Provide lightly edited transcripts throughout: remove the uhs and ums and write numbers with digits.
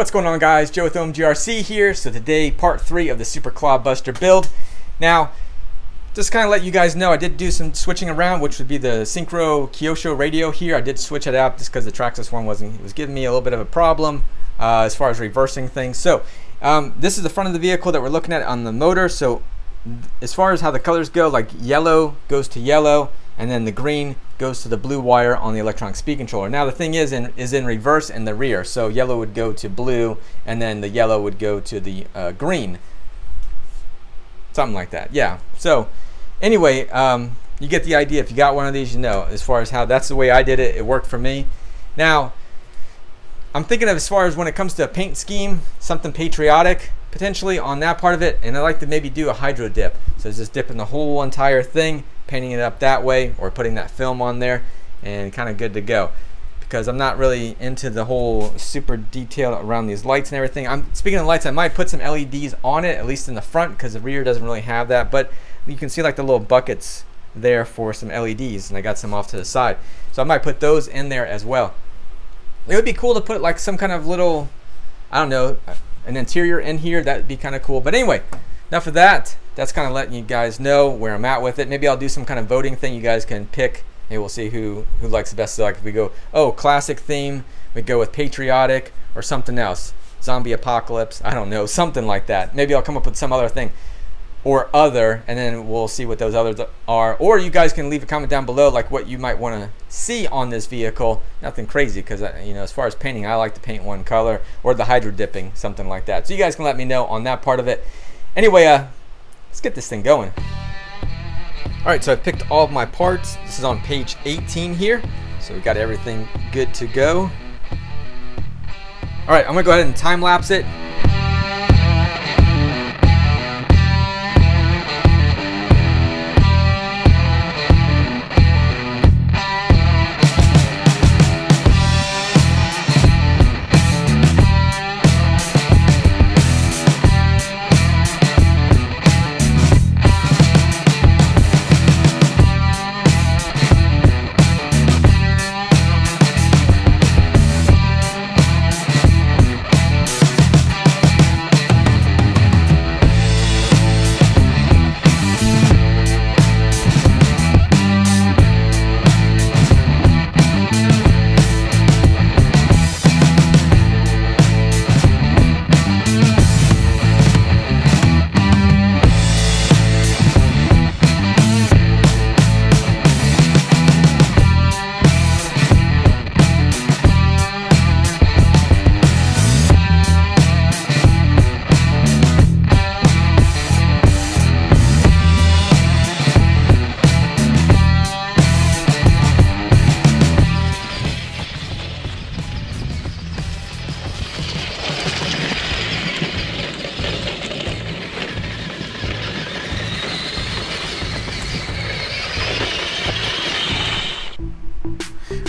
What's going on, guys? Joe with OMGRC here. So today, part 3 of the Super Clod Buster build. Now, just kind of let you guys know, I did do some switching around, which would be the Synchro Kyosho radio here. I did switch it out just because the Traxxas one was giving me a little bit of a problem as far as reversing things. So this is the front of the vehicle that we're looking at on the motor. So as far as how the colors go, like yellow goes to yellow, and then the green goes to the blue wire on the electronic speed controller. Now the thing is in reverse in the rear, so yellow would go to blue, and then the yellow would go to the green, something like that. Yeah. So anyway, you get the idea. If you got one of these, you know, as far as how that's the way I did it. It worked for me. Now I'm thinking of as far as when it comes to a paint scheme, something patriotic potentially on that part of it, and I like to maybe do a hydro dip. So just dipping the whole entire thing, painting it up that way, or putting that film on there, and kind of good to go. Because I'm not really into the whole super detail around these lights and everything. Speaking of lights, I might put some LEDs on it, at least in the front, because the rear doesn't really have that. But you can see like the little buckets there for some LEDs, and I got some off to the side. So I might put those in there as well. It would be cool to put like some kind of little, I don't know, an interior in here. That'd be kind of cool. But anyway, enough of that. That's kind of letting you guys know where I'm at with it. Maybe I'll do some kind of voting thing. You guys can pick. Maybe we'll see who likes the best. So like if we go, oh, classic theme, we go with patriotic or something else. Zombie apocalypse. I don't know. Something like that. Maybe I'll come up with some other thing or other, and then we'll see what those others are. Or you guys can leave a comment down below like what you might want to see on this vehicle. Nothing crazy, because you know, as far as painting, I like to paint one color, or the hydro dipping, something like that. So you guys can let me know on that part of it. Anyway, let's get this thing going. All right, so I picked all of my parts. This is on page 18 here, so we got everything good to go. All right, I'm gonna go ahead and time lapse it.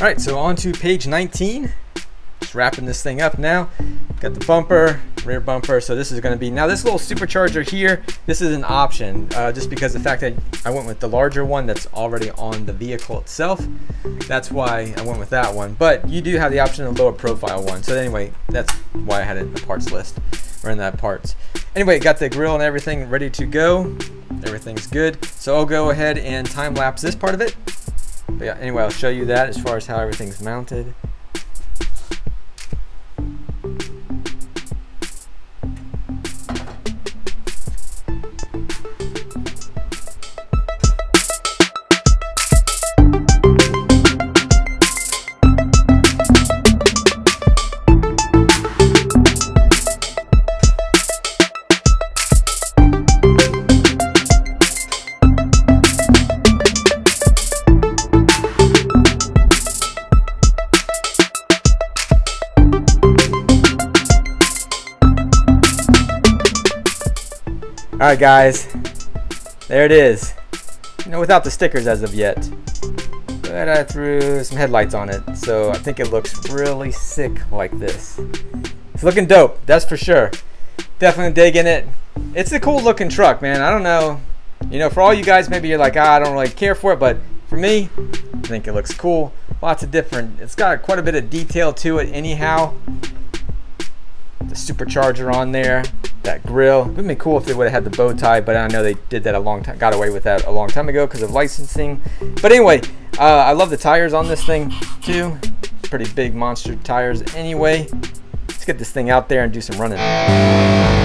All right, so on to page 19. Just wrapping this thing up now. Got the bumper, rear bumper. So this is gonna be, now this little supercharger here, this is an option, just because the fact that I went with the larger one that's already on the vehicle itself. That's why I went with that one. But you do have the option of a lower profile one. So anyway, that's why I had it in the parts list, or in that parts. Anyway, got the grill and everything ready to go. Everything's good. So I'll go ahead and time lapse this part of it. But yeah, anyway, I'll show you that as far as how everything's mounted. All right, guys, there it is. You know, without the stickers as of yet, but I threw some headlights on it, so I think it looks really sick like this. It's looking dope, that's for sure. Definitely digging it. It's a cool looking truck, man. I don't know, you know, for all you guys, maybe you're like, ah, I don't really care for it, but for me, I think it looks cool. Lots of different, it's got quite a bit of detail to it anyhow. the supercharger on there, that grill. It would have been cool if they would have had the bow tie, but I know they did that a long time, got away with that a long time ago because of licensing. But anyway, I love the tires on this thing too. Pretty big monster tires anyway. Let's get this thing out there and do some running.